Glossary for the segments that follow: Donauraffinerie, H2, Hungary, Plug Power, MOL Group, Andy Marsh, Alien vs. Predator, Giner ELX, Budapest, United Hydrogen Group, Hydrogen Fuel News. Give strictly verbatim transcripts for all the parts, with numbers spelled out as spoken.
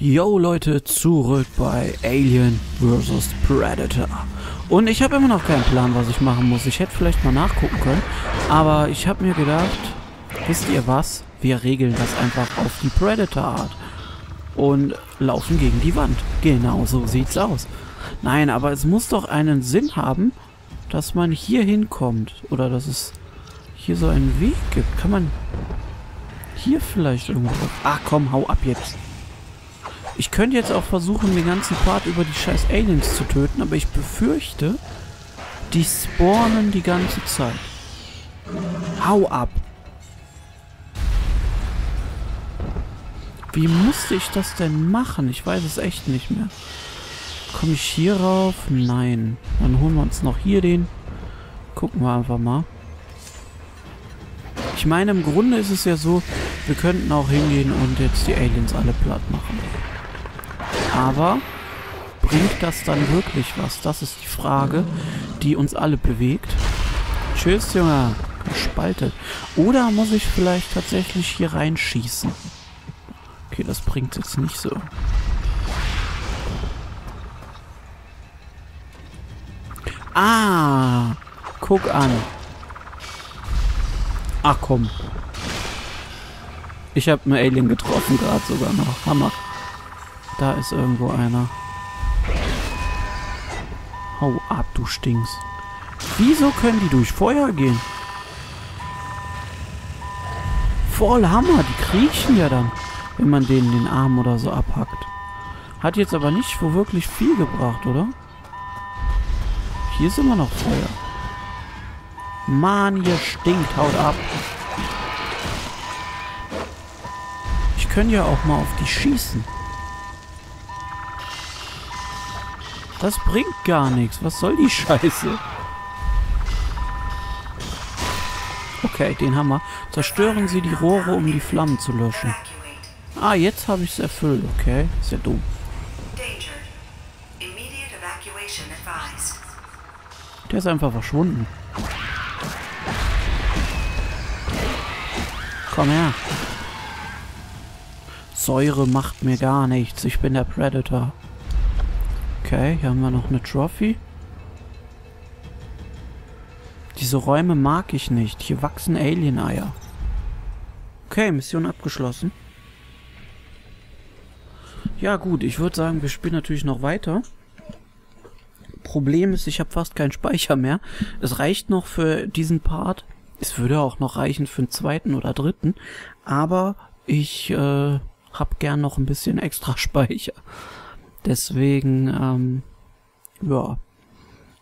Yo Leute, zurück bei Alien versus. Predator. Und ich habe immer noch keinen Plan, was ich machen muss. Ich hätte vielleicht mal nachgucken können, aber ich habe mir gedacht, wisst ihr was? Wir regeln das einfach auf die Predator-Art und laufen gegen die Wand. Genau so sieht's aus. Nein, aber es muss doch einen Sinn haben, dass man hier hinkommt oder dass es hier so einen Weg gibt. Kann man hier vielleicht irgendwo... Ach komm, hau ab jetzt. Ich könnte jetzt auch versuchen, den ganzen Part über die scheiß Aliens zu töten, aber ich befürchte, die spawnen die ganze Zeit. Hau ab! Wie musste ich das denn machen? Ich weiß es echt nicht mehr. Komme ich hier rauf? Nein. Dann holen wir uns noch hier den. Gucken wir einfach mal. Ich meine, im Grunde ist es ja so, wir könnten auch hingehen und jetzt die Aliens alle platt machen. Aber bringt das dann wirklich was? Das ist die Frage, die uns alle bewegt. Tschüss, Junge. Gespaltet. Oder muss ich vielleicht tatsächlich hier reinschießen? Okay, das bringt jetzt nicht so. Ah, guck an. Ach komm. Ich habe einen Alien getroffen gerade sogar noch. Hammer. Da ist irgendwo einer. Hau ab, du stinkst. Wieso können die durch Feuer gehen? Voll Hammer, die kriechen ja dann, wenn man denen den Arm oder so abhackt. Hat jetzt aber nicht für wirklich viel gebracht, oder? Hier ist immer noch Feuer. Mann, ihr stinkt, haut ab. Ich könnte ja auch mal auf die schießen. Das bringt gar nichts. Was soll die Scheiße? Okay, den haben wir. Zerstören Sie die Rohre, um die Flammen zu löschen. Ah, jetzt habe ich es erfüllt. Okay, ist ja dumm. Der ist einfach verschwunden. Komm her. Säure macht mir gar nichts. Ich bin der Predator. Okay, hier haben wir noch eine Trophy. Diese Räume mag ich nicht. Hier wachsen Alien-Eier. Okay, Mission abgeschlossen. Ja gut, ich würde sagen, wir spielen natürlich noch weiter. Problem ist, ich habe fast keinen Speicher mehr. Es reicht noch für diesen Part. Es würde auch noch reichen für einen zweiten oder dritten. Aber ich äh, habe gern noch ein bisschen extra Speicher. Deswegen, ähm, ja,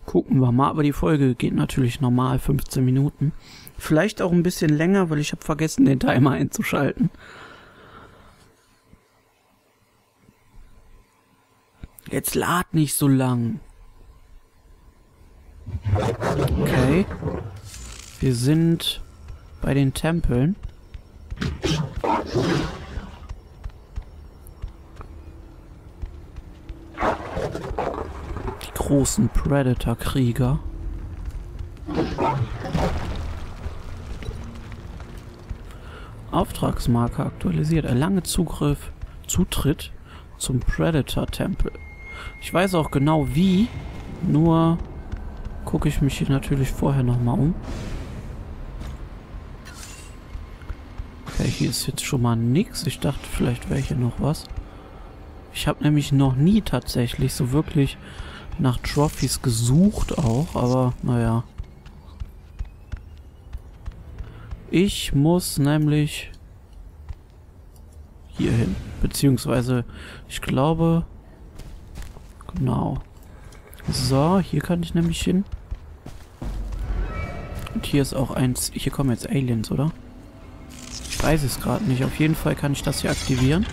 gucken wir mal. Aber die Folge geht natürlich normal fünfzehn Minuten. Vielleicht auch ein bisschen länger, weil ich habe vergessen, den Timer einzuschalten. Jetzt lad nicht so lang. Okay. Wir sind bei den Tempeln. Großen Predator-Krieger. Auftragsmarke aktualisiert. Erlange Zugriff, Zutritt zum Predator-Tempel. Ich weiß auch genau wie, nur gucke ich mich hier natürlich vorher nochmal um. Okay, hier ist jetzt schon mal nichts. Ich dachte, vielleicht wäre hier noch was. Ich habe nämlich noch nie tatsächlich so wirklich nach Trophies gesucht auch, aber naja. Ich muss nämlich hier hin. Beziehungsweise, ich glaube, genau. So, hier kann ich nämlich hin. Und hier ist auch eins, hier kommen jetzt Aliens, oder? Ich weiß es gerade nicht. Auf jeden Fall kann ich das hier aktivieren.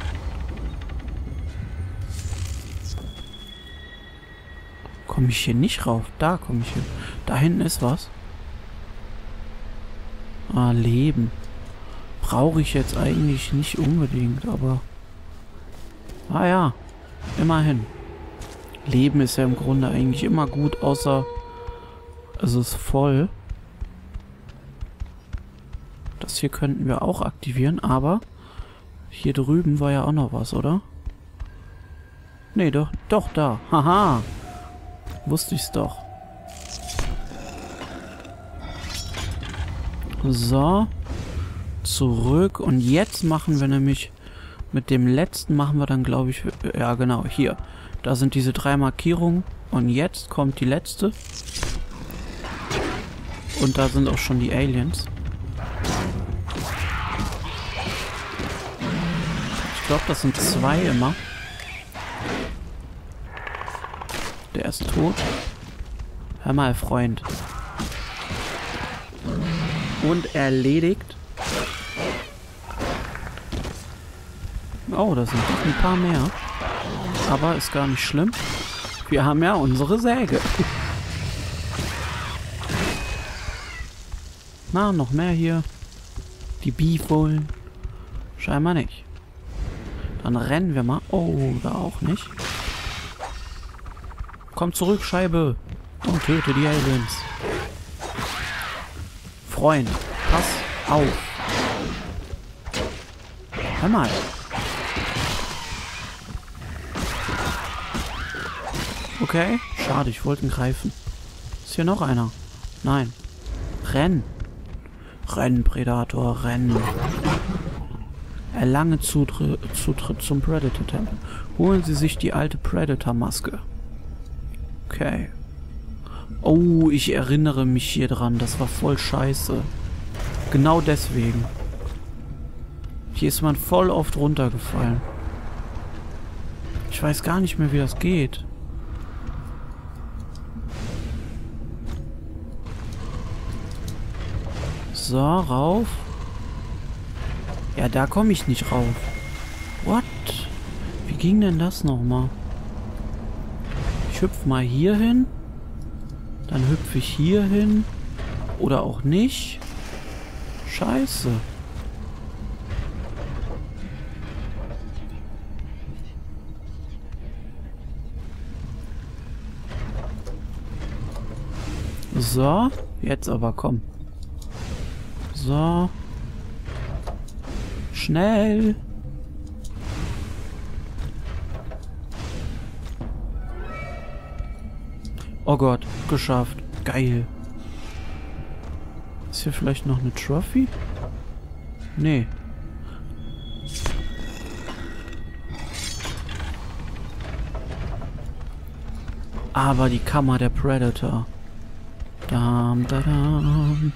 Komme ich hier nicht rauf? Da komme ich hin. Da hinten ist was. Ah, Leben. Brauche ich jetzt eigentlich nicht unbedingt, aber... Ah ja, immerhin. Leben ist ja im Grunde eigentlich immer gut, außer es ist voll. Das hier könnten wir auch aktivieren, aber hier drüben war ja auch noch was, oder? Nee, doch, doch da. Haha. Wusste ich's doch. So. Zurück. Und jetzt machen wir nämlich mit dem letzten machen wir dann, glaube ich, ja genau, hier. Da sind diese drei Markierungen. Und jetzt kommt die letzte. Und da sind auch schon die Aliens. Ich glaube, das sind zwei immer. Der ist tot. Hör mal, Freund. Und erledigt. Oh, da sind noch ein paar mehr. Aber ist gar nicht schlimm. Wir haben ja unsere Säge. Na, noch mehr hier. Die Beefohlen. Scheinbar nicht. Dann rennen wir mal. Oh, da auch nicht. Komm zurück, Scheibe. Und töte die Aliens. Freund, pass auf. Hör mal. Okay, schade, ich wollte ihn greifen. Ist hier noch einer? Nein. Renn. Renn, Predator, renn. Erlange Zutritt, Zutritt zum Predator-Tempel. Holen Sie sich die alte Predator-Maske. Okay. Oh, ich erinnere mich hier dran. Das war voll scheiße. Genau deswegen. Hier ist man voll oft runtergefallen. Ich weiß gar nicht mehr, wie das geht. So, rauf. Ja, da komme ich nicht rauf. What? Wie ging denn das nochmal? Ich hüpfe mal hier hin. Dann hüpfe ich hier hin. Oder auch nicht. Scheiße. So, jetzt aber komm. So. Schnell. Oh Gott, geschafft. Geil. Ist hier vielleicht noch eine Trophy? Nee. Aber die Kammer der Predator. Dam, da, dam.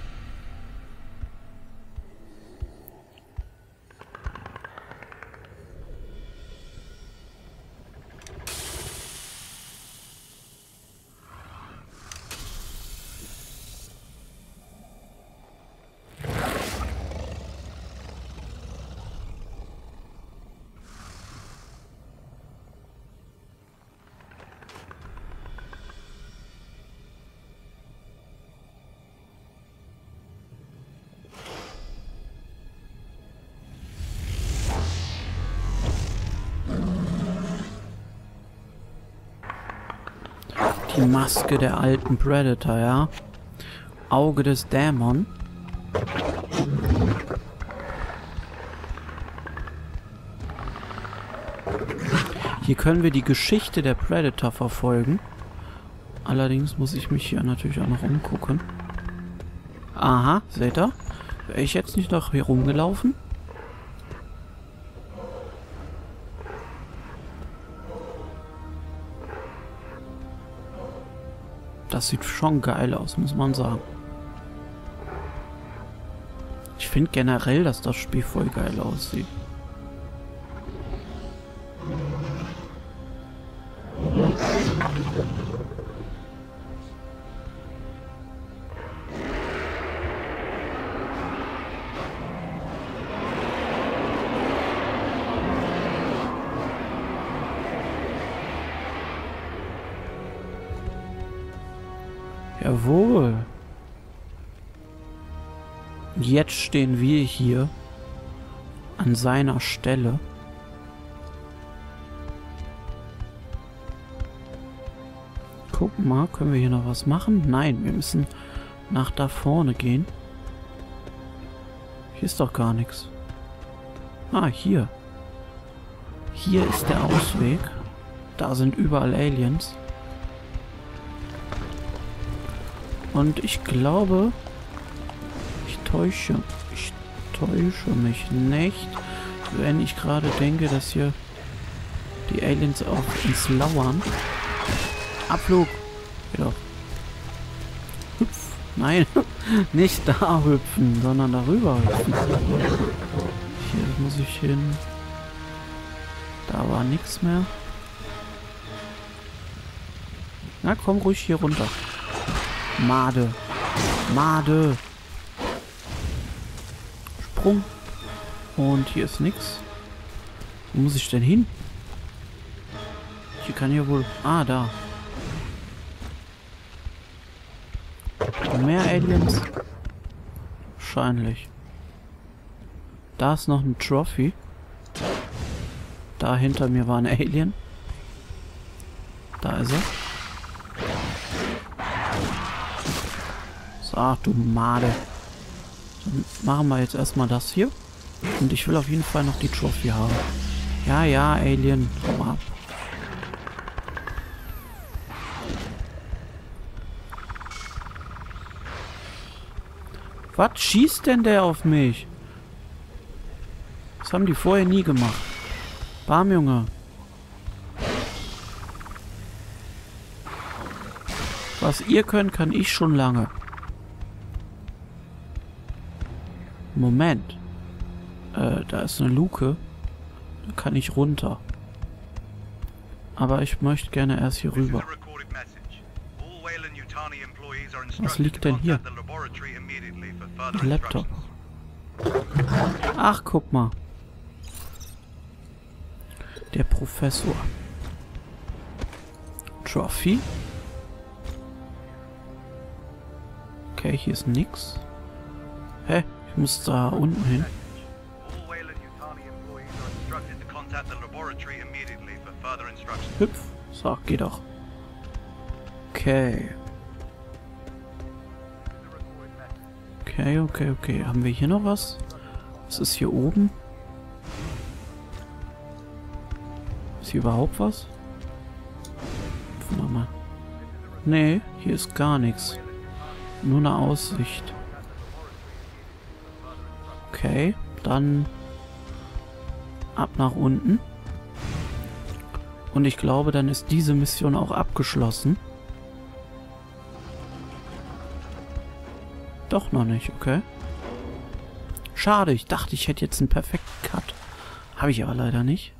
Die Maske der alten Predator, ja. Auge des Dämon. Hier können wir die Geschichte der Predator verfolgen. Allerdings muss ich mich hier natürlich auch noch umgucken. Aha, seht ihr? Wäre ich jetzt nicht noch hier rumgelaufen? Das sieht schon geil aus, muss man sagen. Ich finde generell, dass das Spiel voll geil aussieht. Jawohl. Jetzt stehen wir hier an seiner Stelle. Guck mal, können wir hier noch was machen? Nein, wir müssen nach da vorne gehen. Hier ist doch gar nichts. Ah, hier. Hier ist der Ausweg. Da sind überall Aliens. Und ich glaube, ich täusche, ich täusche mich nicht, wenn ich gerade denke, dass hier die Aliens auf uns lauern. Abflug! Jedoch. Hüpf! Nein! Nicht da hüpfen, sondern darüber hüpfen. Hier muss ich hin. Da war nichts mehr. Na komm ruhig hier runter. Made. Made. Sprung. Und hier ist nichts. Wo muss ich denn hin? Ich kann hier wohl... Ah, da. Mehr Aliens? Wahrscheinlich. Da ist noch ein Trophy. Da hinter mir war ein Alien. Da ist er. So, du Made. Dann machen wir jetzt erstmal das hier. Und ich will auf jeden Fall noch die Trophy haben. Ja, ja, Alien. Komm ab. Was schießt denn der auf mich? Das haben die vorher nie gemacht. Bam, Junge. Was ihr könnt, kann ich schon lange. Moment. Äh, da ist eine Luke. Da kann ich runter. Aber ich möchte gerne erst hier rüber. Was liegt denn hier? Ein Laptop. Ach, guck mal. Der Professor. Trophy. Okay, hier ist nix. Hä? Ich muss da unten hin. Hüpf. So, geh doch. Okay. Okay, okay, okay. Haben wir hier noch was? Was ist hier oben? Ist hier überhaupt was? Gucken wir mal. Nee, hier ist gar nichts. Nur eine Aussicht. Okay, dann ab nach unten. Und ich glaube, dann ist diese Mission auch abgeschlossen. Doch noch nicht, okay. Schade, ich dachte, ich hätte jetzt einen perfekten Cut. Habe ich aber leider nicht.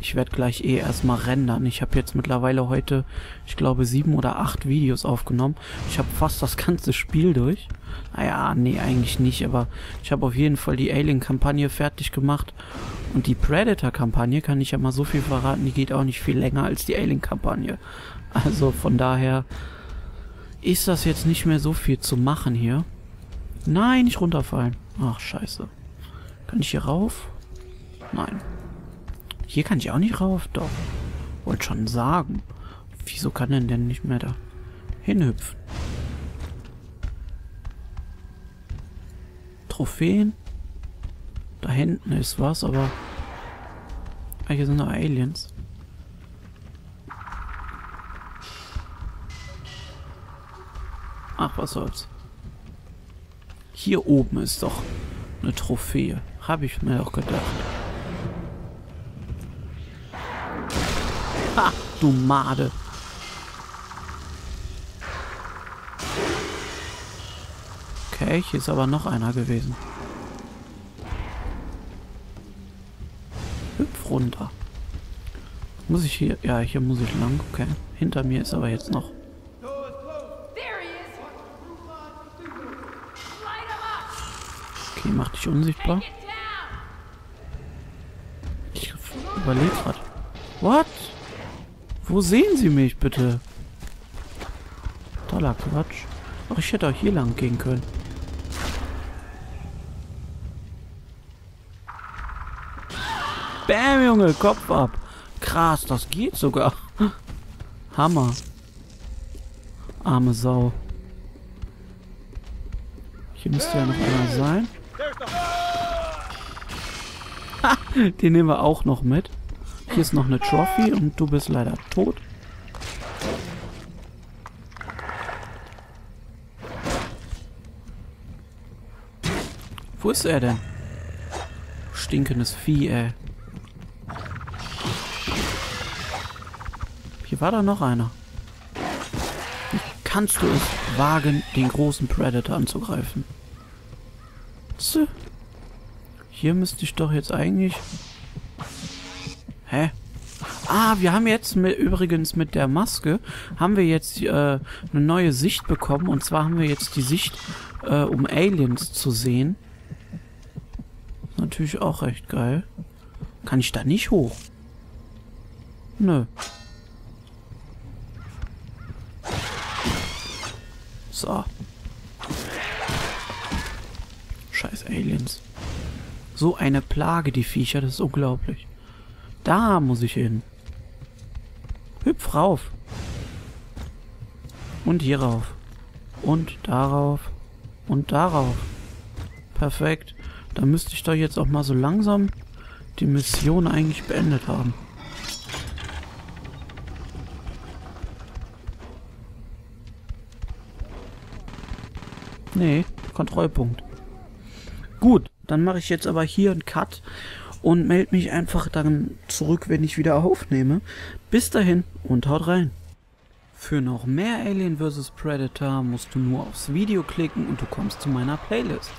Ich werde gleich eh erstmal rendern. Ich habe jetzt mittlerweile heute, ich glaube, sieben oder acht Videos aufgenommen. Ich habe fast das ganze Spiel durch. Naja, nee, eigentlich nicht, aber ich habe auf jeden Fall die Alien-Kampagne fertig gemacht. Und die Predator-Kampagne, kann ich ja mal so viel verraten, die geht auch nicht viel länger als die Alien-Kampagne. Also von daher... Ist das jetzt nicht mehr so viel zu machen hier? Nein, nicht runterfallen. Ach, scheiße. Kann ich hier rauf? Nein. Hier kann ich auch nicht rauf, doch. Wollte schon sagen. Wieso kann denn denn nicht mehr da hinhüpfen? Trophäen? Da hinten ist was, aber... Ah, hier sind noch Aliens. Ach, was soll's. Hier oben ist doch eine Trophäe. Habe ich mir doch gedacht. Ha, du Made. Okay, hier ist aber noch einer gewesen. Hüpf runter. Muss ich hier... Ja, hier muss ich lang. Okay. Hinter mir ist aber jetzt noch... Mach dich unsichtbar. Ich überlebe gerade. What? Wo sehen sie mich bitte? Toller Quatsch. Ach, ich hätte auch hier lang gehen können. Bam, Junge, Kopf ab. Krass, das geht sogar. Hammer. Arme Sau. Hier müsste ja noch einer sein. Den nehmen wir auch noch mit. Hier ist noch eine Trophy und du bist leider tot. Wo ist er denn? Stinkendes Vieh, ey. Hier war da noch einer. Wie kannst du es wagen, den großen Predator anzugreifen? So. Hier müsste ich doch jetzt eigentlich... Hä? Ah, wir haben jetzt mit, übrigens mit der Maske haben wir jetzt äh, eine neue Sicht bekommen. Und zwar haben wir jetzt die Sicht, äh, um Aliens zu sehen. Natürlich auch recht geil. Kann ich da nicht hoch? Nö. So. Scheiß Aliens. So eine Plage, die Viecher, das ist unglaublich. Da muss ich hin. Hüpf rauf. Und hier rauf. Und darauf. Und darauf. Perfekt. Da müsste ich doch jetzt auch mal so langsam die Mission eigentlich beendet haben. Nee, Kontrollpunkt. Gut, dann mache ich jetzt aber hier einen Cut und melde mich einfach dann zurück, wenn ich wieder aufnehme. Bis dahin und haut rein. Für noch mehr Alien versus. Predator musst du nur aufs Video klicken und du kommst zu meiner Playlist.